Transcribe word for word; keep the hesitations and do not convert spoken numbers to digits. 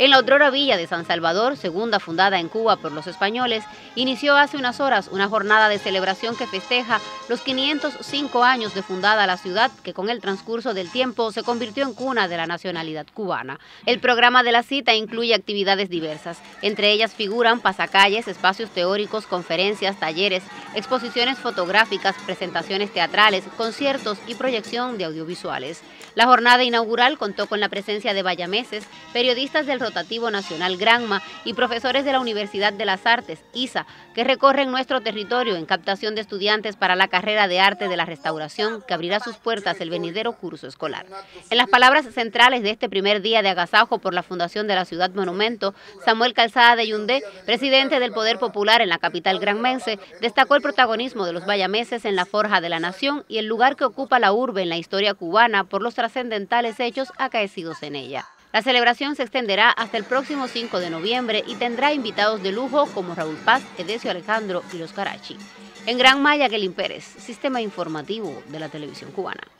En la otrora villa de San Salvador, segunda fundada en Cuba por los españoles, inició hace unas horas una jornada de celebración que festeja los quinientos cinco años de fundada la ciudad, que con el transcurso del tiempo se convirtió en cuna de la nacionalidad cubana. El programa de la cita incluye actividades diversas, entre ellas figuran pasacalles, espacios teóricos, conferencias, talleres, exposiciones fotográficas, presentaciones teatrales, conciertos y proyección de audiovisuales. La jornada inaugural contó con la presencia de bayameses, periodistas del rotativo nacional Gran Maya y profesores de la Universidad de las Artes, I S A, que recorren nuestro territorio en captación de estudiantes para la carrera de arte de la restauración, que abrirá sus puertas el venidero curso escolar. En las palabras centrales de este primer día de agasajo por la fundación de la ciudad monumento, Samuel Calzada de Yundé, presidente del Poder Popular en la capital granmense, destacó el protagonismo de los bayameses en la forja de la nación y el lugar que ocupa la urbe en la historia cubana por los trascendentales hechos acaecidos en ella. La celebración se extenderá hasta el próximo cinco de noviembre y tendrá invitados de lujo como Raúl Paz, Edesio Alejandro y los Carachi. En Gran Maya, Kelim Pérez, Sistema Informativo de la Televisión Cubana.